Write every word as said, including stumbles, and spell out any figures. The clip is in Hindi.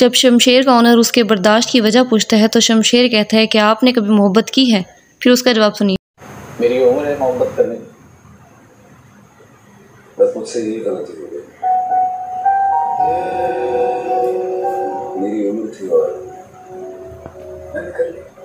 जब शमशेर का ऑनर उसके बर्दाश्त की वजह पूछता है तो शमशेर कहता है कि आपने कभी मोहब्बत की है? फिर उसका जवाब सुनिए। मेरी उम्र है मोहब्बत करने की, बस मुझसे यही गलती हो गई। मेरी उम्र थी और मैंने कर ली।